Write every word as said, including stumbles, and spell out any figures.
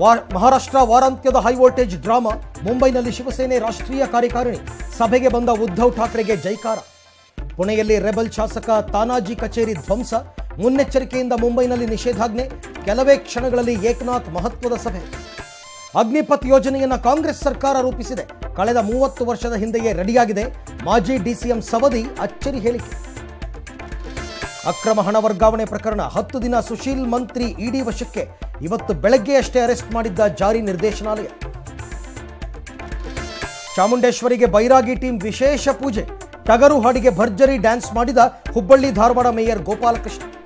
war Maharashtra ವಾರಾಂತ್ಯದ high voltage drama ಮುಂಬೈನಲ್ಲಿ ಶಿವಸೇನೆ ರಾಷ್ಟ್ರೀಯ ಕಾರ್ಯಕಾರಿಣಿ ಸಭೆಗೆ ಬಂದ ಉದ್ಧವ್ ಠಾಕ್ರೆಗೆ ಜೈಕಾರ ಪುಣೆಯಲ್ಲಿ ರೆಬಲ್ ಶಾಸಕ ತಾನಾಜಿ ಕಚೇರಿ ಧ್ವಂಸ ಮುನ್ನೆಚ್ಚರಿಕೆಯಿಂದ ಮುಂಬೈನಲ್ಲಿ ನಿಷೇಧಾಜ್ಞೆ ಕೆಲವೇ ಕ್ಷಣಗಳಲ್ಲಿ ಏಕನಾಥ್ ಮಹತ್ವದ ಸಭೆ ಅಗ್ನಿಪಥ್ ಯೋಜನೆಯನ್ನು ಕಾಂಗ್ರೆಸ್ ಸರ್ಕಾರ ರೂಪಿಸಿದೆ ಕಳೆದ ಮೂವತ್ತು ವರ್ಷದ ಹಿಂದೆಯೇ ರೆಡಿಯಾಗಿದೆ ಮಾಜಿ ಡಿಸಿಎಂ ಸವದಿ ಅಚ್ಚರಿ ಹೇಳಿಕೆ ಅಕ್ರಮ ಹಣ ವರ್ಗಾವಣೆ ಪ್ರಕರಣ ಹತ್ತು ದಿನ ಸುಶೀಲ್ ಮಂತ್ರಿ ಇಡಿ ವಶಕ್ಕೆ ಇವತ್ತು ಬೆಳಗ್ಗೆಯಷ್ಟೇ ಅರೆಸ್ಟ್ ಮಾಡಿದ್ದ ಜಾರಿ ನಿರ್ದೇಶನಾಲಯ ಚಾಮುಂಡೇಶ್ವರಿಗೆ ಬೈರಾಗಿ ಟೀಂ ವಿಶೇಷ ಪೂಜೆ ಟಗರು ಹಾಡಿಗೆ ಭರ್ಜರಿ ಡ್ಯಾನ್ಸ್ ಮಾಡಿದ ಹುಬ್ಬಳ್ಳಿ ಧಾರವಾಡ ಮೇಯರ್ ಗೋಪಾಲಕೃಷ್ಣ